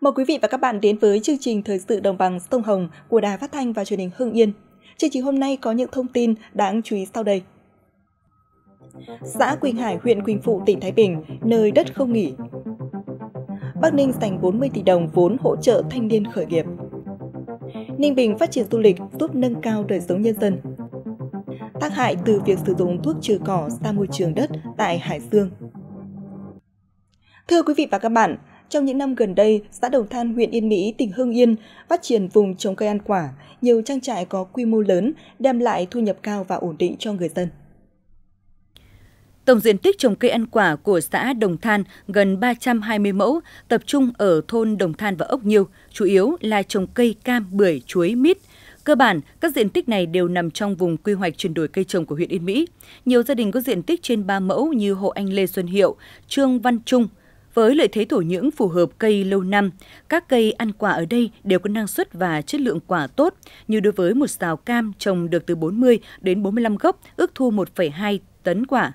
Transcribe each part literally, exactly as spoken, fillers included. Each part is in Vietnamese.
Mời quý vị và các bạn đến với chương trình Thời sự Đồng bằng sông Hồng của Đài Phát thanh và Truyền hình Hưng Yên. Chương trình hôm nay có những thông tin đáng chú ý sau đây. Xã Quỳnh Hải, huyện Quỳnh Phụ, tỉnh Thái Bình, nơi đất không nghỉ. Bắc Ninh dành bốn mươi tỷ đồng vốn hỗ trợ thanh niên khởi nghiệp. Ninh Bình phát triển du lịch giúp nâng cao đời sống nhân dân. Tác hại từ việc sử dụng thuốc trừ cỏ ra môi trường đất tại Hải Dương. Thưa quý vị và các bạn, trong những năm gần đây, xã Đồng Than, huyện Yên Mỹ, tỉnh Hưng Yên phát triển vùng trồng cây ăn quả, nhiều trang trại có quy mô lớn đem lại thu nhập cao và ổn định cho người dân. Tổng diện tích trồng cây ăn quả của xã Đồng Than gần ba trăm hai mươi mẫu, tập trung ở thôn Đồng Than và Ốc Nhiêu, chủ yếu là trồng cây cam, bưởi, chuối, mít. Cơ bản, các diện tích này đều nằm trong vùng quy hoạch chuyển đổi cây trồng của huyện Yên Mỹ. Nhiều gia đình có diện tích trên ba mẫu như hộ anh Lê Xuân Hiệu, Trương Văn Trung. Với lợi thế thổ nhưỡng phù hợp cây lâu năm, các cây ăn quả ở đây đều có năng suất và chất lượng quả tốt, như đối với một sào cam trồng được từ bốn mươi đến bốn mươi lăm gốc, ước thu một phẩy hai tấn quả.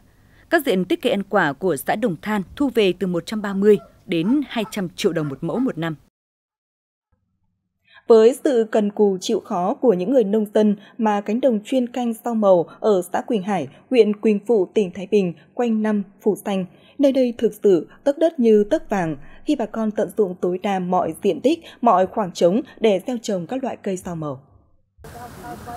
Các diện tích cây ăn quả của xã Đồng Than thu về từ một trăm ba mươi đến hai trăm triệu đồng một mẫu một năm. Với sự cần cù chịu khó của những người nông dân mà cánh đồng chuyên canh rau màu ở xã Quỳnh Hải, huyện Quỳnh Phụ, tỉnh Thái Bình quanh năm phủ xanh, nơi đây thực sự tấc đất như tấc vàng khi bà con tận dụng tối đa mọi diện tích, mọi khoảng trống để gieo trồng các loại cây rau màu.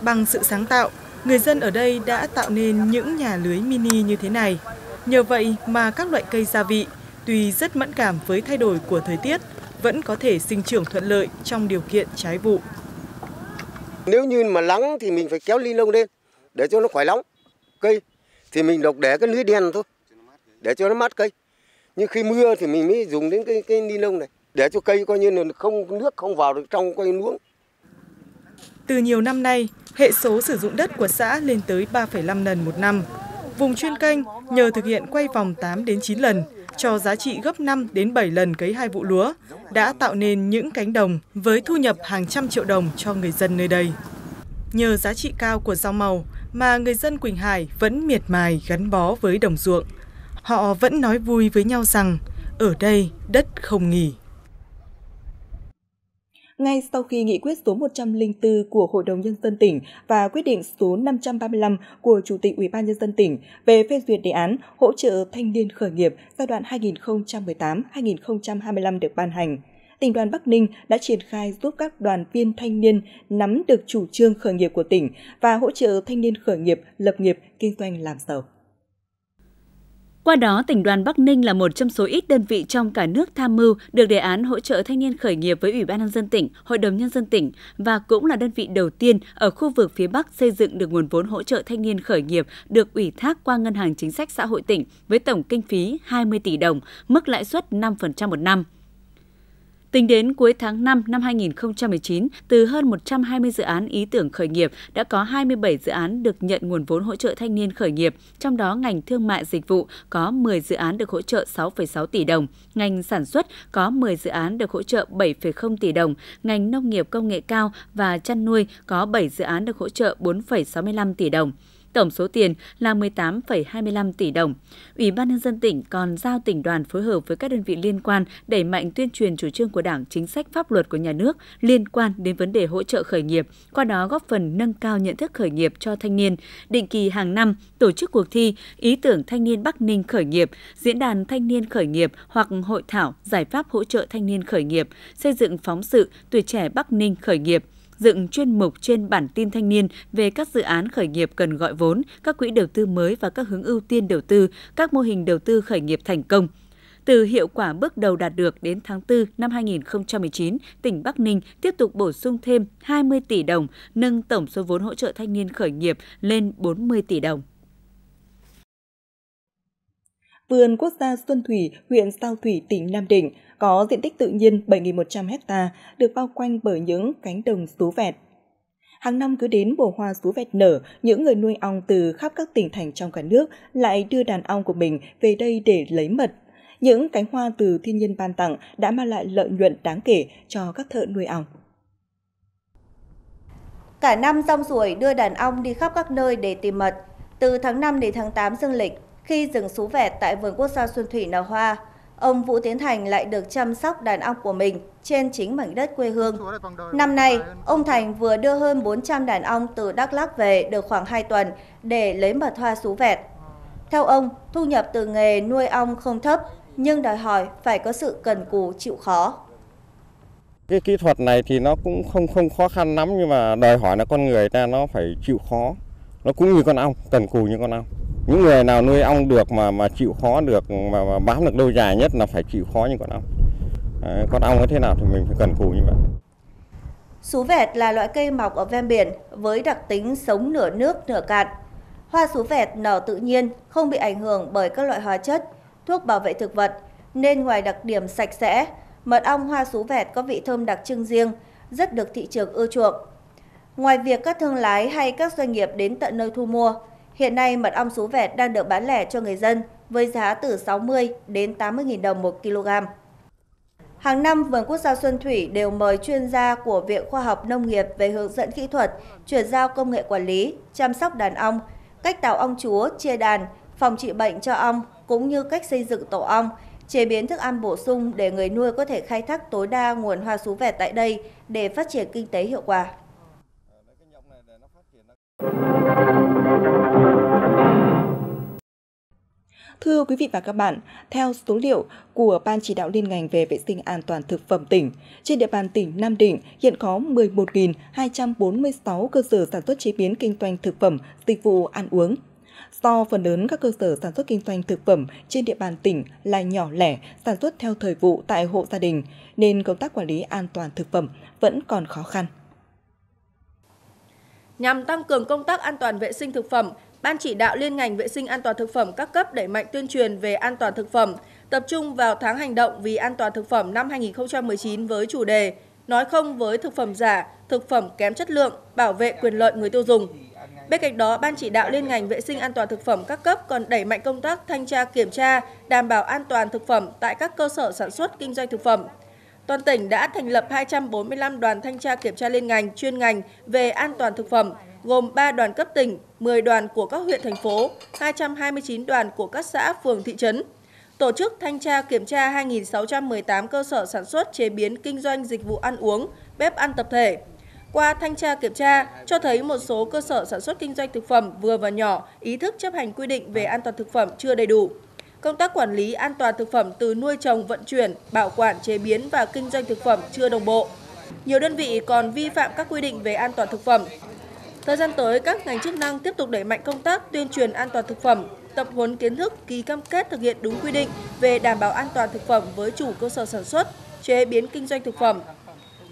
Bằng sự sáng tạo, người dân ở đây đã tạo nên những nhà lưới mini như thế này. Nhờ vậy mà các loại cây gia vị, tuy rất mẫn cảm với thay đổi của thời tiết, vẫn có thể sinh trưởng thuận lợi trong điều kiện trái vụ. Nếu như mà nắng thì mình phải kéo ly lông lên để cho nó khỏi nóng cây, thì mình độc để cái lưới đen thôi để cho nó mát cây. Nhưng khi mưa thì mình mới dùng đến cái cái ni lông này để cho cây coi như là không nước không vào được trong cây luống. Từ nhiều năm nay, hệ số sử dụng đất của xã lên tới ba phẩy năm lần một năm. Vùng chuyên canh nhờ thực hiện quay vòng tám đến chín lần cho giá trị gấp năm đến bảy lần cấy hai vụ lúa đã tạo nên những cánh đồng với thu nhập hàng trăm triệu đồng cho người dân nơi đây. Nhờ giá trị cao của rau màu mà người dân Quỳnh Hải vẫn miệt mài gắn bó với đồng ruộng. Họ vẫn nói vui với nhau rằng ở đây đất không nghỉ. Ngay sau khi nghị quyết số một trăm lẻ bốn của Hội đồng Nhân dân tỉnh và quyết định số năm trăm ba mươi lăm của Chủ tịch Ủy ban Nhân dân tỉnh về phê duyệt đề án hỗ trợ thanh niên khởi nghiệp giai đoạn hai nghìn không trăm mười tám đến hai nghìn không trăm hai mươi lăm được ban hành, tỉnh đoàn Bắc Ninh đã triển khai giúp các đoàn viên thanh niên nắm được chủ trương khởi nghiệp của tỉnh và hỗ trợ thanh niên khởi nghiệp, lập nghiệp, kinh doanh làm giàu. Qua đó, tỉnh đoàn Bắc Ninh là một trong số ít đơn vị trong cả nước tham mưu được đề án hỗ trợ thanh niên khởi nghiệp với Ủy ban Nhân dân tỉnh, Hội đồng Nhân dân tỉnh và cũng là đơn vị đầu tiên ở khu vực phía Bắc xây dựng được nguồn vốn hỗ trợ thanh niên khởi nghiệp được ủy thác qua Ngân hàng Chính sách Xã hội tỉnh với tổng kinh phí hai mươi tỷ đồng, mức lãi suất năm phần trăm một năm. Tính đến cuối tháng năm năm hai nghìn không trăm mười chín, từ hơn một trăm hai mươi dự án ý tưởng khởi nghiệp, đã có hai mươi bảy dự án được nhận nguồn vốn hỗ trợ thanh niên khởi nghiệp, trong đó ngành thương mại dịch vụ có mười dự án được hỗ trợ sáu phẩy sáu tỷ đồng, ngành sản xuất có mười dự án được hỗ trợ bảy phẩy không tỷ đồng, ngành nông nghiệp công nghệ cao và chăn nuôi có bảy dự án được hỗ trợ bốn phẩy sáu mươi lăm tỷ đồng. Tổng số tiền là mười tám phẩy hai mươi lăm tỷ đồng. Ủy ban Nhân dân tỉnh còn giao tỉnh đoàn phối hợp với các đơn vị liên quan đẩy mạnh tuyên truyền chủ trương của Đảng, chính sách pháp luật của nhà nước liên quan đến vấn đề hỗ trợ khởi nghiệp, qua đó góp phần nâng cao nhận thức khởi nghiệp cho thanh niên. Định kỳ hàng năm tổ chức cuộc thi ý tưởng thanh niên Bắc Ninh khởi nghiệp, diễn đàn thanh niên khởi nghiệp hoặc hội thảo giải pháp hỗ trợ thanh niên khởi nghiệp, xây dựng phóng sự tuổi trẻ Bắc Ninh khởi nghiệp, dựng chuyên mục trên bản tin thanh niên về các dự án khởi nghiệp cần gọi vốn, các quỹ đầu tư mới và các hướng ưu tiên đầu tư, các mô hình đầu tư khởi nghiệp thành công. Từ hiệu quả bước đầu đạt được đến tháng tư năm hai nghìn không trăm mười chín, tỉnh Bắc Ninh tiếp tục bổ sung thêm hai mươi tỷ đồng, nâng tổng số vốn hỗ trợ thanh niên khởi nghiệp lên bốn mươi tỷ đồng. Vườn Quốc gia Xuân Thủy, huyện Sao Thủy, tỉnh Nam Định có diện tích tự nhiên bảy nghìn một trăm héc ta, được bao quanh bởi những cánh đồng sú vẹt. Hàng năm cứ đến mùa hoa sú vẹt nở, những người nuôi ong từ khắp các tỉnh thành trong cả nước lại đưa đàn ong của mình về đây để lấy mật. Những cánh hoa từ thiên nhiên ban tặng đã mang lại lợi nhuận đáng kể cho các thợ nuôi ong. Cả năm rong ruổi đưa đàn ong đi khắp các nơi để tìm mật. Từ tháng năm đến tháng tám dương lịch, khi rừng sú vẹt tại vườn quốc gia Xuân Thủy nở hoa, ông Vũ Tiến Thành lại được chăm sóc đàn ong của mình trên chính mảnh đất quê hương. Năm nay, ông Thành vừa đưa hơn bốn trăm đàn ong từ Đắk Lắk về được khoảng hai tuần để lấy mật hoa sú vẹt. Theo ông, thu nhập từ nghề nuôi ong không thấp, nhưng đòi hỏi phải có sự cần cù chịu khó. Cái kỹ thuật này thì nó cũng không không khó khăn lắm, nhưng mà đòi hỏi là con người ta nó phải chịu khó. Nó cũng như con ong, cần cù như con ong. Những người nào nuôi ong được mà mà chịu khó được, mà, mà bám được lâu dài nhất là phải chịu khó như con ong. À, con ong nó thế nào thì mình phải cần cù như vậy. Sú vẹt là loại cây mọc ở ven biển với đặc tính sống nửa nước nửa cạn. Hoa sú vẹt nở tự nhiên, không bị ảnh hưởng bởi các loại hóa chất, thuốc bảo vệ thực vật, nên ngoài đặc điểm sạch sẽ, mật ong hoa sú vẹt có vị thơm đặc trưng riêng, rất được thị trường ưa chuộng. Ngoài việc các thương lái hay các doanh nghiệp đến tận nơi thu mua, hiện nay mật ong sú vẹt đang được bán lẻ cho người dân với giá từ sáu mươi đến tám mươi nghìn đồng một kg. Hàng năm, Vườn Quốc gia Xuân Thủy đều mời chuyên gia của Viện Khoa học Nông nghiệp về hướng dẫn kỹ thuật, chuyển giao công nghệ quản lý, chăm sóc đàn ong, cách tạo ong chúa, chia đàn, phòng trị bệnh cho ong, cũng như cách xây dựng tổ ong, chế biến thức ăn bổ sung để người nuôi có thể khai thác tối đa nguồn hoa sú vẹt tại đây để phát triển kinh tế hiệu quả. Thưa quý vị và các bạn, theo số liệu của Ban Chỉ đạo Liên ngành về vệ sinh an toàn thực phẩm tỉnh, trên địa bàn tỉnh Nam Định hiện có mười một nghìn hai trăm bốn mươi sáu cơ sở sản xuất chế biến kinh doanh thực phẩm, dịch vụ ăn uống. Do phần lớn các cơ sở sản xuất kinh doanh thực phẩm trên địa bàn tỉnh là nhỏ lẻ, sản xuất theo thời vụ tại hộ gia đình, nên công tác quản lý an toàn thực phẩm vẫn còn khó khăn. Nhằm tăng cường công tác an toàn vệ sinh thực phẩm, Ban Chỉ đạo Liên ngành vệ sinh an toàn thực phẩm các cấp đẩy mạnh tuyên truyền về an toàn thực phẩm, tập trung vào tháng hành động vì an toàn thực phẩm năm hai nghìn không trăm mười chín với chủ đề Nói không với thực phẩm giả, thực phẩm kém chất lượng, bảo vệ quyền lợi người tiêu dùng. Bên cạnh đó, Ban Chỉ đạo Liên ngành vệ sinh an toàn thực phẩm các cấp còn đẩy mạnh công tác thanh tra kiểm tra, đảm bảo an toàn thực phẩm tại các cơ sở sản xuất kinh doanh thực phẩm. Toàn tỉnh đã thành lập hai trăm bốn mươi lăm đoàn thanh tra kiểm tra liên ngành, chuyên ngành về an toàn thực phẩm, gồm ba đoàn cấp tỉnh, mười đoàn của các huyện thành phố, hai trăm hai mươi chín đoàn của các xã, phường, thị trấn. Tổ chức thanh tra kiểm tra hai nghìn sáu trăm mười tám cơ sở sản xuất chế biến kinh doanh dịch vụ ăn uống, bếp ăn tập thể. Qua thanh tra kiểm tra, cho thấy một số cơ sở sản xuất kinh doanh thực phẩm vừa và nhỏ, ý thức chấp hành quy định về an toàn thực phẩm chưa đầy đủ. Công tác quản lý an toàn thực phẩm từ nuôi trồng, vận chuyển, bảo quản, chế biến và kinh doanh thực phẩm chưa đồng bộ. Nhiều đơn vị còn vi phạm các quy định về an toàn thực phẩm. Thời gian tới, các ngành chức năng tiếp tục đẩy mạnh công tác tuyên truyền an toàn thực phẩm, tập huấn kiến thức, ký cam kết thực hiện đúng quy định về đảm bảo an toàn thực phẩm với chủ cơ sở sản xuất, chế biến kinh doanh thực phẩm.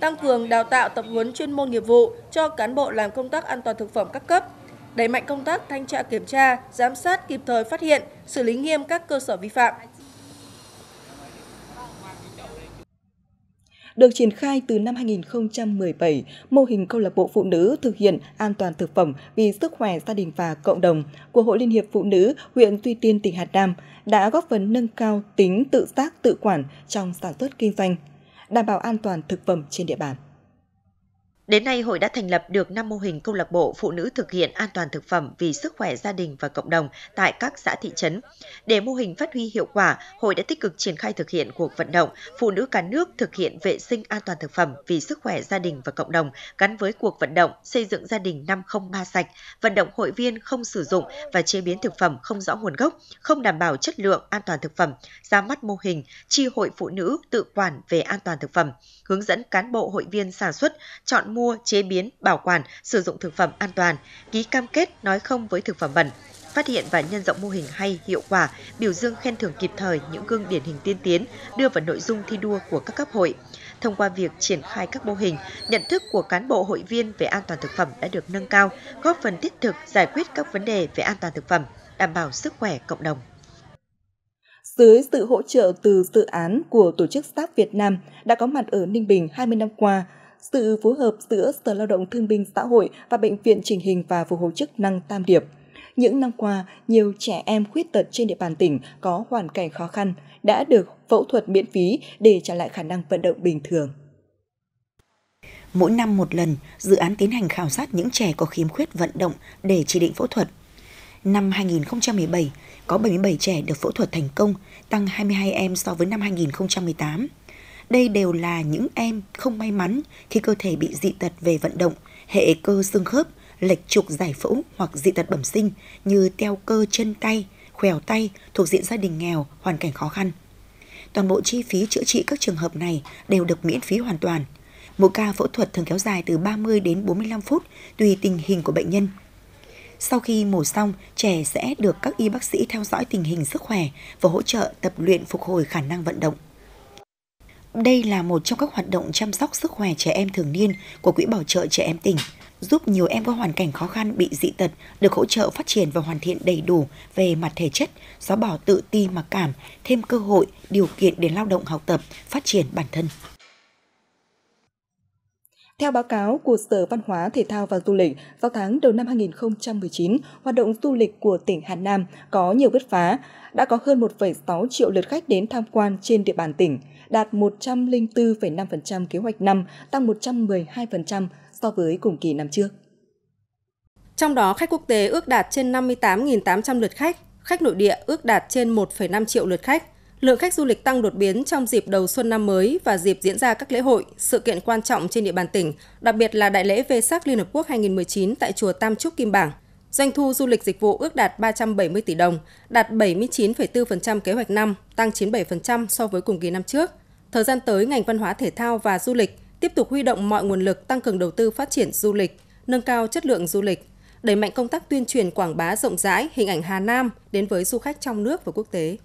Tăng cường đào tạo tập huấn chuyên môn nghiệp vụ cho cán bộ làm công tác an toàn thực phẩm các cấp. Đẩy mạnh công tác thanh tra kiểm tra, giám sát kịp thời phát hiện, xử lý nghiêm các cơ sở vi phạm. Được triển khai từ năm hai nghìn không trăm mười bảy, mô hình câu lạc bộ phụ nữ thực hiện an toàn thực phẩm vì sức khỏe gia đình và cộng đồng của Hội Liên hiệp Phụ nữ huyện Tuy Tiên, tỉnh Hà Nam đã góp phần nâng cao tính tự giác tự quản trong sản xuất kinh doanh, đảm bảo an toàn thực phẩm trên địa bàn. Đến nay, hội đã thành lập được năm mô hình câu lạc bộ phụ nữ thực hiện an toàn thực phẩm vì sức khỏe gia đình và cộng đồng tại các xã thị trấn. Để mô hình phát huy hiệu quả, hội đã tích cực triển khai thực hiện cuộc vận động phụ nữ cả nước thực hiện vệ sinh an toàn thực phẩm vì sức khỏe gia đình và cộng đồng gắn với cuộc vận động xây dựng gia đình năm không ba sạch, vận động hội viên không sử dụng và chế biến thực phẩm không rõ nguồn gốc, không đảm bảo chất lượng an toàn thực phẩm, ra mắt mô hình chi hội phụ nữ tự quản về an toàn thực phẩm, hướng dẫn cán bộ hội viên sản xuất, chọn mua, chế biến, bảo quản, sử dụng thực phẩm an toàn, ký cam kết nói không với thực phẩm bẩn, phát hiện và nhân rộng mô hình hay, hiệu quả, biểu dương khen thưởng kịp thời những gương điển hình tiên tiến, đưa vào nội dung thi đua của các cấp hội. Thông qua việc triển khai các mô hình, nhận thức của cán bộ hội viên về an toàn thực phẩm đã được nâng cao, góp phần thiết thực giải quyết các vấn đề về an toàn thực phẩm, đảm bảo sức khỏe cộng đồng. Dưới sự hỗ trợ từ dự án của tổ chức Start Việt Nam đã có mặt ở Ninh Bình hai mươi năm qua, sự phối hợp giữa Sở Lao động Thương binh Xã hội và Bệnh viện Chỉnh hình và Phục hồi chức năng Tam Điệp. Những năm qua, nhiều trẻ em khuyết tật trên địa bàn tỉnh có hoàn cảnh khó khăn đã được phẫu thuật miễn phí để trả lại khả năng vận động bình thường. Mỗi năm một lần, dự án tiến hành khảo sát những trẻ có khiếm khuyết vận động để chỉ định phẫu thuật. năm hai nghìn không trăm mười bảy có bảy mươi bảy trẻ được phẫu thuật thành công, tăng hai mươi hai em so với năm hai nghìn không trăm mười tám. Đây đều là những em không may mắn khi cơ thể bị dị tật về vận động, hệ cơ xương khớp, lệch trục giải phẫu hoặc dị tật bẩm sinh như teo cơ chân tay, khuỷu tay thuộc diện gia đình nghèo, hoàn cảnh khó khăn. Toàn bộ chi phí chữa trị các trường hợp này đều được miễn phí hoàn toàn. Mỗi ca phẫu thuật thường kéo dài từ ba mươi đến bốn mươi lăm phút tùy tình hình của bệnh nhân. Sau khi mổ xong, trẻ sẽ được các y bác sĩ theo dõi tình hình sức khỏe và hỗ trợ tập luyện phục hồi khả năng vận động. Đây là một trong các hoạt động chăm sóc sức khỏe trẻ em thường niên của Quỹ Bảo trợ Trẻ Em tỉnh, giúp nhiều em có hoàn cảnh khó khăn bị dị tật được hỗ trợ phát triển và hoàn thiện đầy đủ về mặt thể chất, xóa bỏ tự ti mặc cảm, thêm cơ hội, điều kiện để lao động học tập, phát triển bản thân. Theo báo cáo của Sở Văn hóa, Thể thao và Du lịch, vào tháng đầu năm hai nghìn không trăm mười chín, hoạt động du lịch của tỉnh Hà Nam có nhiều bứt phá, đã có hơn một phẩy sáu triệu lượt khách đến tham quan trên địa bàn tỉnh, đạt một trăm lẻ bốn phẩy năm phần trăm kế hoạch năm, tăng một trăm mười hai phần trăm so với cùng kỳ năm trước. Trong đó, khách quốc tế ước đạt trên năm mươi tám nghìn tám trăm lượt khách, khách nội địa ước đạt trên một phẩy năm triệu lượt khách. Lượng khách du lịch tăng đột biến trong dịp đầu xuân năm mới và dịp diễn ra các lễ hội, sự kiện quan trọng trên địa bàn tỉnh, đặc biệt là đại lễ vê e ét a xê Liên Hợp Quốc hai nghìn không trăm mười chín tại chùa Tam Trúc Kim Bảng. Doanh thu du lịch dịch vụ ước đạt ba trăm bảy mươi tỷ đồng, đạt bảy mươi chín phẩy bốn phần trăm kế hoạch năm, tăng chín mươi bảy phần trăm so với cùng kỳ năm trước. Thời gian tới, ngành văn hóa thể thao và du lịch tiếp tục huy động mọi nguồn lực tăng cường đầu tư phát triển du lịch, nâng cao chất lượng du lịch, đẩy mạnh công tác tuyên truyền quảng bá rộng rãi hình ảnh Hà Nam đến với du khách trong nước và quốc tế.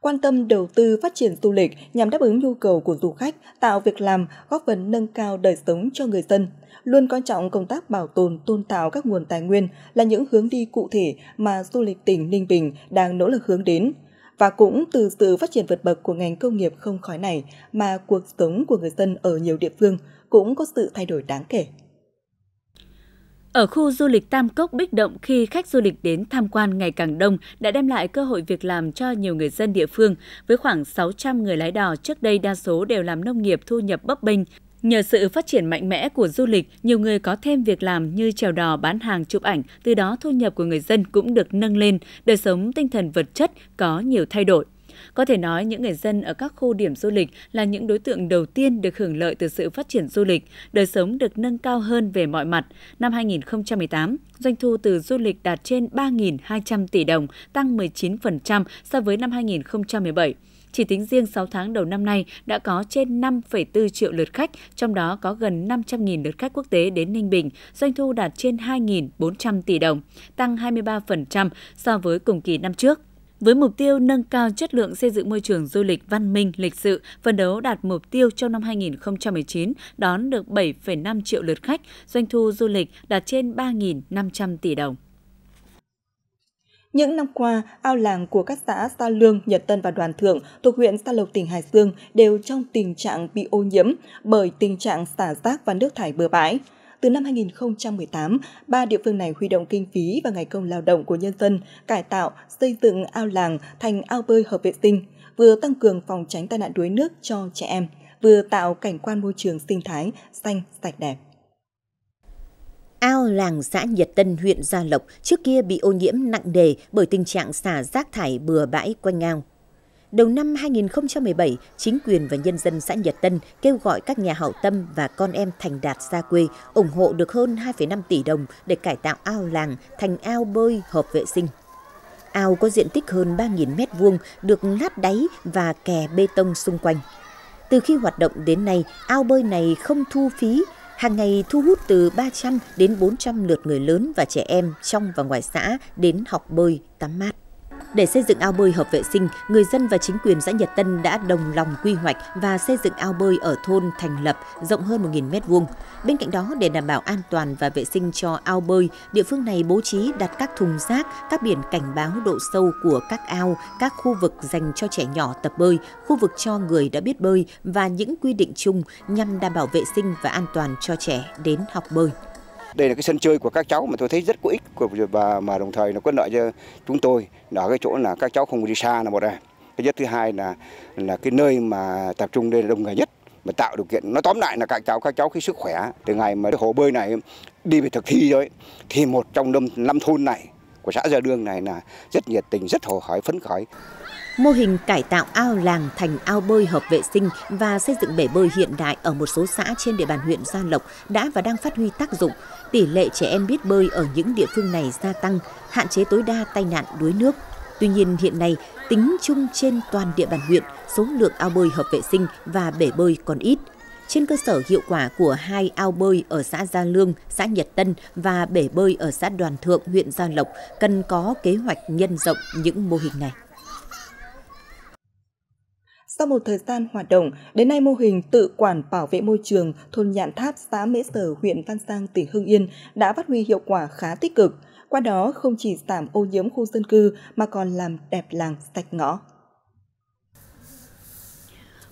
Quan tâm đầu tư phát triển du lịch nhằm đáp ứng nhu cầu của du khách, tạo việc làm, góp phần nâng cao đời sống cho người dân. Luôn coi trọng công tác bảo tồn, tôn tạo các nguồn tài nguyên là những hướng đi cụ thể mà du lịch tỉnh Ninh Bình đang nỗ lực hướng đến. Và cũng từ sự phát triển vượt bậc của ngành công nghiệp không khói này mà cuộc sống của người dân ở nhiều địa phương cũng có sự thay đổi đáng kể. Ở khu du lịch Tam Cốc Bích Động, khi khách du lịch đến tham quan ngày càng đông đã đem lại cơ hội việc làm cho nhiều người dân địa phương. Với khoảng sáu trăm người lái đò trước đây đa số đều làm nông nghiệp thu nhập bấp bênh. Nhờ sự phát triển mạnh mẽ của du lịch, nhiều người có thêm việc làm như chèo đò, bán hàng, chụp ảnh, từ đó thu nhập của người dân cũng được nâng lên, đời sống tinh thần vật chất có nhiều thay đổi. Có thể nói những người dân ở các khu điểm du lịch là những đối tượng đầu tiên được hưởng lợi từ sự phát triển du lịch, đời sống được nâng cao hơn về mọi mặt. Năm hai nghìn không trăm mười tám, doanh thu từ du lịch đạt trên ba nghìn hai trăm tỷ đồng, tăng mười chín phần trăm so với năm hai nghìn không trăm mười bảy. Chỉ tính riêng sáu tháng đầu năm nay đã có trên năm phẩy bốn triệu lượt khách, trong đó có gần năm trăm nghìn lượt khách quốc tế đến Ninh Bình, doanh thu đạt trên hai nghìn bốn trăm tỷ đồng, tăng hai mươi ba phần trăm so với cùng kỳ năm trước. Với mục tiêu nâng cao chất lượng, xây dựng môi trường du lịch văn minh, lịch sự, phấn đấu đạt mục tiêu trong năm hai nghìn không trăm mười chín đón được bảy phẩy năm triệu lượt khách, doanh thu du lịch đạt trên ba nghìn năm trăm tỷ đồng. Những năm qua, ao làng của các xã Sa Lương, Nhật Tân và Đoàn Thượng thuộc huyện Gia Lộc, tỉnh Hải Dương đều trong tình trạng bị ô nhiễm bởi tình trạng xả rác và nước thải bừa bãi. Từ năm hai nghìn không trăm mười tám, ba địa phương này huy động kinh phí và ngày công lao động của nhân dân cải tạo, xây dựng ao làng thành ao bơi hợp vệ sinh, vừa tăng cường phòng tránh tai nạn đuối nước cho trẻ em, vừa tạo cảnh quan môi trường sinh thái xanh sạch đẹp. Ao làng xã Nhật Tân, huyện Gia Lộc trước kia bị ô nhiễm nặng nề bởi tình trạng xả rác thải bừa bãi quanh ao. Đầu năm hai nghìn không trăm mười bảy, chính quyền và nhân dân xã Nhật Tân kêu gọi các nhà hảo tâm và con em thành đạt xa quê ủng hộ được hơn hai phẩy năm tỷ đồng để cải tạo ao làng thành ao bơi hợp vệ sinh. Ao có diện tích hơn ba nghìn mét vuông, được lát đáy và kè bê tông xung quanh. Từ khi hoạt động đến nay, ao bơi này không thu phí, hàng ngày thu hút từ ba trăm đến bốn trăm lượt người lớn và trẻ em trong và ngoài xã đến học bơi, tắm mát. Để xây dựng ao bơi hợp vệ sinh, người dân và chính quyền xã Nhật Tân đã đồng lòng quy hoạch và xây dựng ao bơi ở thôn Thành Lập rộng hơn một nghìn mét vuông. Bên cạnh đó, để đảm bảo an toàn và vệ sinh cho ao bơi, địa phương này bố trí đặt các thùng rác, các biển cảnh báo độ sâu của các ao, các khu vực dành cho trẻ nhỏ tập bơi, khu vực cho người đã biết bơi và những quy định chung nhằm đảm bảo vệ sinh và an toàn cho trẻ đến học bơi. Đây là cái sân chơi của các cháu mà tôi thấy rất có ích và mà đồng thời nó có lợi cho chúng tôi. Ở cái chỗ là các cháu không đi xa là một này. Cái nhất thứ hai là là cái nơi mà tập trung đây là đông người nhất mà tạo điều kiện. Nó tóm lại là các cháu các cháu cái sức khỏe. Từ ngày mà cái hồ bơi này đi về thực thi rồi thì một trong năm, năm thôn này của xã Gia Đương này là rất nhiệt tình, rất hồ hởi, phấn khởi. Mô hình cải tạo ao làng thành ao bơi hợp vệ sinh và xây dựng bể bơi hiện đại ở một số xã trên địa bàn huyện Gia Lộc đã và đang phát huy tác dụng. Tỷ lệ trẻ em biết bơi ở những địa phương này gia tăng, hạn chế tối đa tai nạn đuối nước. Tuy nhiên hiện nay, tính chung trên toàn địa bàn huyện, số lượng ao bơi hợp vệ sinh và bể bơi còn ít. Trên cơ sở hiệu quả của hai ao bơi ở xã Gia Lương, xã Nhật Tân và bể bơi ở xã Đoàn Thượng, huyện Gia Lộc cần có kế hoạch nhân rộng những mô hình này. Sau một thời gian hoạt động, đến nay mô hình tự quản bảo vệ môi trường thôn Nhạn Tháp, xã Mễ Sở, huyện Văn Giang, tỉnh Hưng Yên đã phát huy hiệu quả khá tích cực. Qua đó không chỉ giảm ô nhiễm khu dân cư mà còn làm đẹp làng, sạch ngõ.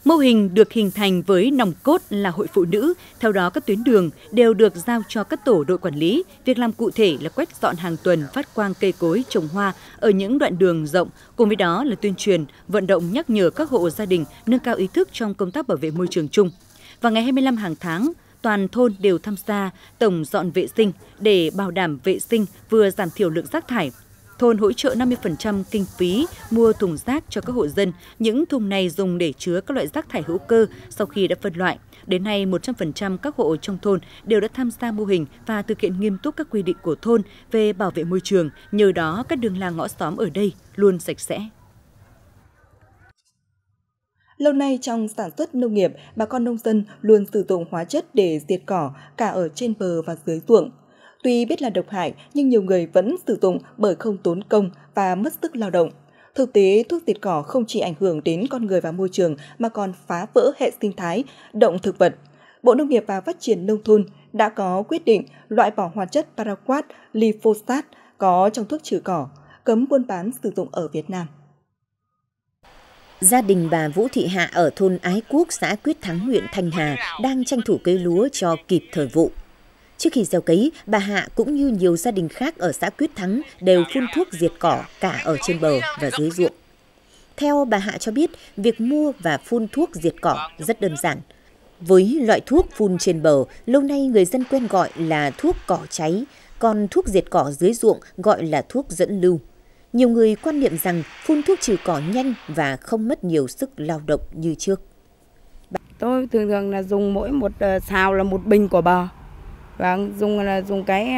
Mô hình được hình thành với nòng cốt là hội phụ nữ, theo đó các tuyến đường đều được giao cho các tổ đội quản lý. Việc làm cụ thể là quét dọn hàng tuần, phát quang cây cối, trồng hoa ở những đoạn đường rộng, cùng với đó là tuyên truyền, vận động nhắc nhở các hộ gia đình nâng cao ý thức trong công tác bảo vệ môi trường chung. Và ngày hai mươi lăm hàng tháng, toàn thôn đều tham gia tổng dọn vệ sinh để bảo đảm vệ sinh vừa giảm thiểu lượng rác thải. Thôn hỗ trợ năm mươi phần trăm kinh phí mua thùng rác cho các hộ dân. Những thùng này dùng để chứa các loại rác thải hữu cơ sau khi đã phân loại. Đến nay, một trăm phần trăm các hộ trong thôn đều đã tham gia mô hình và thực hiện nghiêm túc các quy định của thôn về bảo vệ môi trường. Nhờ đó, các đường làng ngõ xóm ở đây luôn sạch sẽ. Lâu nay trong sản xuất nông nghiệp, bà con nông dân luôn sử dụng hóa chất để diệt cỏ cả ở trên bờ và dưới ruộng. Tuy biết là độc hại nhưng nhiều người vẫn sử dụng bởi không tốn công và mất sức lao động. Thực tế, thuốc diệt cỏ không chỉ ảnh hưởng đến con người và môi trường mà còn phá vỡ hệ sinh thái, động thực vật. Bộ Nông nghiệp và Phát triển Nông thôn đã có quyết định loại bỏ hoạt chất paraquat glyphosate có trong thuốc trừ cỏ, cấm buôn bán sử dụng ở Việt Nam. Gia đình bà Vũ Thị Hạ ở thôn Ái Quốc, xã Quyết Thắng, huyện Thanh Hà đang tranh thủ cấy lúa cho kịp thời vụ. Trước khi gieo cấy, bà Hạ cũng như nhiều gia đình khác ở xã Quyết Thắng đều phun thuốc diệt cỏ cả ở trên bờ và dưới ruộng. Theo bà Hạ cho biết, việc mua và phun thuốc diệt cỏ rất đơn giản. Với loại thuốc phun trên bờ, lâu nay người dân quen gọi là thuốc cỏ cháy, còn thuốc diệt cỏ dưới ruộng gọi là thuốc dẫn lưu. Nhiều người quan niệm rằng phun thuốc trừ cỏ nhanh và không mất nhiều sức lao động như trước. Tôi thường thường là dùng mỗi một xào là một bình của bờ. Và dùng là dùng cái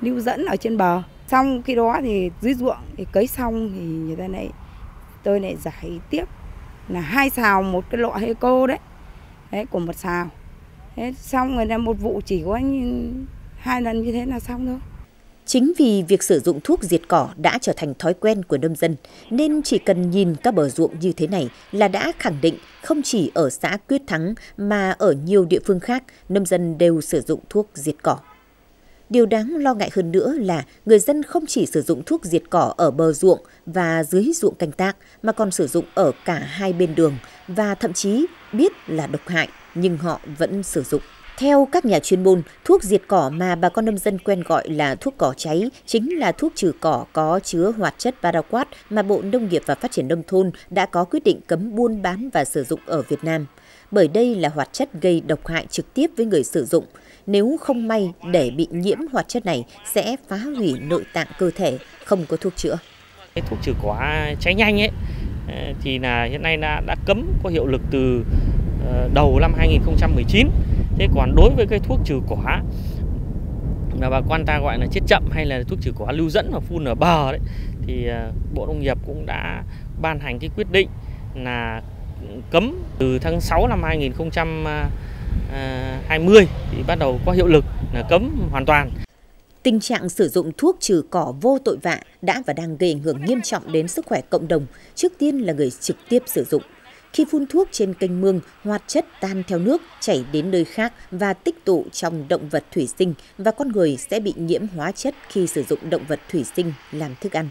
lưu dẫn ở trên bờ. Xong khi đó thì dưới ruộng thì cấy xong thì người ta lại tôi lại giải tiếp là hai xào một cái lọ eco đấy. Đấy của một xào. Thế xong người ta một vụ chỉ có hai lần như thế là xong thôi. Chính vì việc sử dụng thuốc diệt cỏ đã trở thành thói quen của nông dân, nên chỉ cần nhìn các bờ ruộng như thế này là đã khẳng định không chỉ ở xã Quyết Thắng mà ở nhiều địa phương khác, nông dân đều sử dụng thuốc diệt cỏ. Điều đáng lo ngại hơn nữa là người dân không chỉ sử dụng thuốc diệt cỏ ở bờ ruộng và dưới ruộng canh tác mà còn sử dụng ở cả hai bên đường và thậm chí biết là độc hại nhưng họ vẫn sử dụng. Theo các nhà chuyên môn, thuốc diệt cỏ mà bà con nông dân quen gọi là thuốc cỏ cháy chính là thuốc trừ cỏ có chứa hoạt chất paraquat mà Bộ Nông nghiệp và Phát triển Nông thôn đã có quyết định cấm buôn bán và sử dụng ở Việt Nam. Bởi đây là hoạt chất gây độc hại trực tiếp với người sử dụng. Nếu không may để bị nhiễm hoạt chất này sẽ phá hủy nội tạng cơ thể, không có thuốc chữa. Cái thuốc trừ cỏ cháy nhanh ấy thì là hiện nay đã, đã cấm có hiệu lực từ đầu năm hai nghìn không trăm mười chín. Thế còn đối với cái thuốc trừ cỏ mà bà con ta gọi là chết chậm hay là thuốc trừ cỏ lưu dẫn và phun ở bờ đấy, thì Bộ Nông nghiệp cũng đã ban hành cái quyết định là cấm từ tháng sáu năm hai nghìn không trăm hai mươi thì bắt đầu có hiệu lực là cấm hoàn toàn. Tình trạng sử dụng thuốc trừ cỏ vô tội vạ đã và đang gây ảnh hưởng nghiêm trọng đến sức khỏe cộng đồng, trước tiên là người trực tiếp sử dụng. Khi phun thuốc trên kênh mương, hoạt chất tan theo nước, chảy đến nơi khác và tích tụ trong động vật thủy sinh và con người sẽ bị nhiễm hóa chất khi sử dụng động vật thủy sinh làm thức ăn.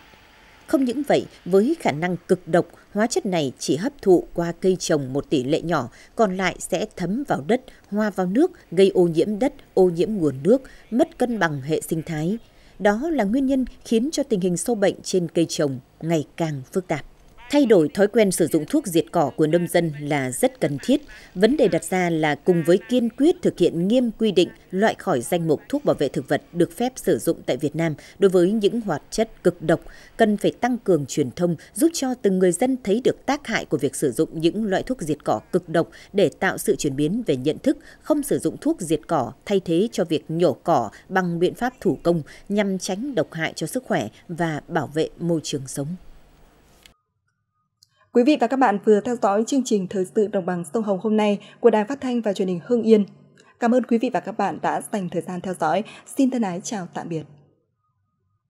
Không những vậy, với khả năng cực độc, hóa chất này chỉ hấp thụ qua cây trồng một tỷ lệ nhỏ, còn lại sẽ thấm vào đất, hòa vào nước, gây ô nhiễm đất, ô nhiễm nguồn nước, mất cân bằng hệ sinh thái. Đó là nguyên nhân khiến cho tình hình sâu bệnh trên cây trồng ngày càng phức tạp. Thay đổi thói quen sử dụng thuốc diệt cỏ của nông dân là rất cần thiết. Vấn đề đặt ra là cùng với kiên quyết thực hiện nghiêm quy định loại khỏi danh mục thuốc bảo vệ thực vật được phép sử dụng tại Việt Nam đối với những hoạt chất cực độc, cần phải tăng cường truyền thông giúp cho từng người dân thấy được tác hại của việc sử dụng những loại thuốc diệt cỏ cực độc để tạo sự chuyển biến về nhận thức, không sử dụng thuốc diệt cỏ thay thế cho việc nhổ cỏ bằng biện pháp thủ công nhằm tránh độc hại cho sức khỏe và bảo vệ môi trường sống. Quý vị và các bạn vừa theo dõi chương trình Thời sự Đồng bằng sông Hồng hôm nay của Đài Phát thanh và Truyền hình Hưng Yên. Cảm ơn quý vị và các bạn đã dành thời gian theo dõi. Xin thân ái chào tạm biệt.